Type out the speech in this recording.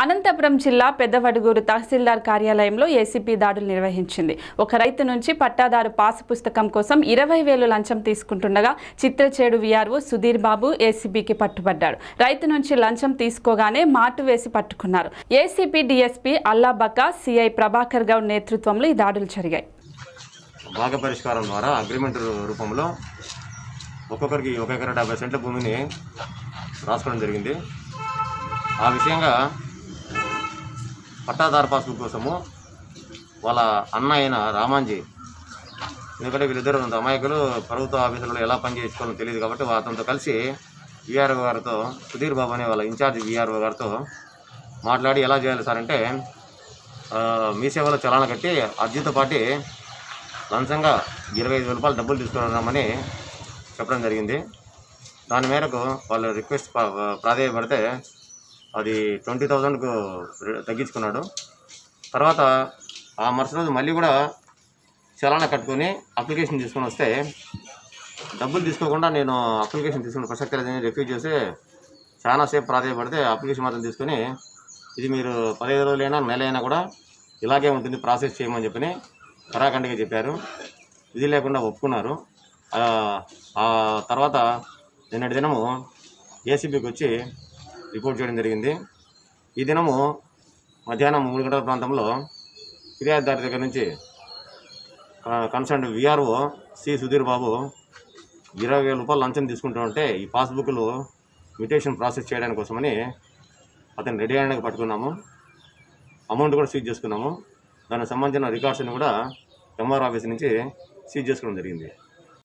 అనంతపురం జిల్లా పెద్దవడుగూరు తహసీల్దార్ కార్యాలయంలో ఏసీబీ దాడులు నిర్వహించింది. ఒక రైతు నుంచి పట్టాదారు పాస్ పుస్తకం కోసం 20,000 లంచం తీసుకుంటుండగా చిత్రచేడు వీఆర్వో సుధీర్ బాబు ఏసీబీకి పట్టుబడ్డాడు. రైతు నుంచి లంచం తీసుకోగానే మాటు వేసి పట్టుకున్నారు. ACB DSP Allabakka, CI Prabhakar Goud నేతృత్వంలో ఈ దాడులు జరిగాయి. భాగ పరిష్కారం ద్వారా అగ్రిమెంట్ రూపంలో ఒక్కొక్కరికి 1 ఎకరా 50 సెంట్ల భూమిని రాసుకోవడం జరిగింది. ఆ విషయంగా పట్టాదారు పాస్బుక్ కోసము వాళ్ళ అన్న అయిన రామాంజీ, ఎందుకంటే వీళ్ళిద్దరు అమాయకులు ప్రభుత్వ ఆఫీసులలో ఎలా పనిచేసుకోవాలో తెలియదు కాబట్టి అతనితో కలిసి వీఆర్ఓ గారితో, సుధీర్ బాబు అనే వాళ్ళ ఇన్ఛార్జ్ వీఆర్ఓ గారితో మాట్లాడి ఎలా చేయాలి సార్ అంటే, మీ సేవలో చలానా కట్టి అర్జీతో పాటు లంచంగా 25,000 రూపాయలు డబ్బులు తీసుకున్నామని చెప్పడం జరిగింది. దాని మేరకు వాళ్ళు రిక్వెస్ట్ ప్రాధాయపడితే అది 20,000కు తగ్గించుకున్నాడు. తర్వాత ఆ మరుసటి రోజు మళ్ళీ కూడా చలానా కట్టుకొని అప్లికేషన్ తీసుకొని వస్తే, డబ్బులు తీసుకోకుండా నేను అప్లికేషన్ తీసుకున్న ప్రసక్తి లేదని రిఫ్యూజ్ చేసి చాలాసేపు ప్రాధాయపడితే అప్లికేషన్ మాత్రం తీసుకొని, ఇది మీరు 15 రోజులైనా నెల అయినా కూడా ఇలాగే ఉంటుంది, ప్రాసెస్ చేయమని చెప్పని కరాఖండిగా చెప్పారు. ఇది లేకుండా ఒప్పుకున్నారు. ఆ తర్వాత నిన్నటి దినము ఏసీబీకి వచ్చి రిపోర్ట్ చేయడం జరిగింది. ఈ దినము మధ్యాహ్నం 3 గంటల ప్రాంతంలో ఫిర్యాదుదారు దగ్గర నుంచి concern VRO C Sudheer Babu 20,000 రూపాయలు లంచం తీసుకుంటూ ఉంటే, ఈ పాస్బుక్లు మ్యూటేషన్ ప్రాసెస్ చేయడానికి కోసమని అతను రెడీ అయ్యాక పట్టుకున్నాము. అమౌంట్ కూడా సీజ్ చేసుకున్నాము. దానికి సంబంధించిన రికార్డ్స్ని కూడా ఎంఆర్ ఆఫీస్ నుంచి సీజ్ చేసుకోవడం జరిగింది.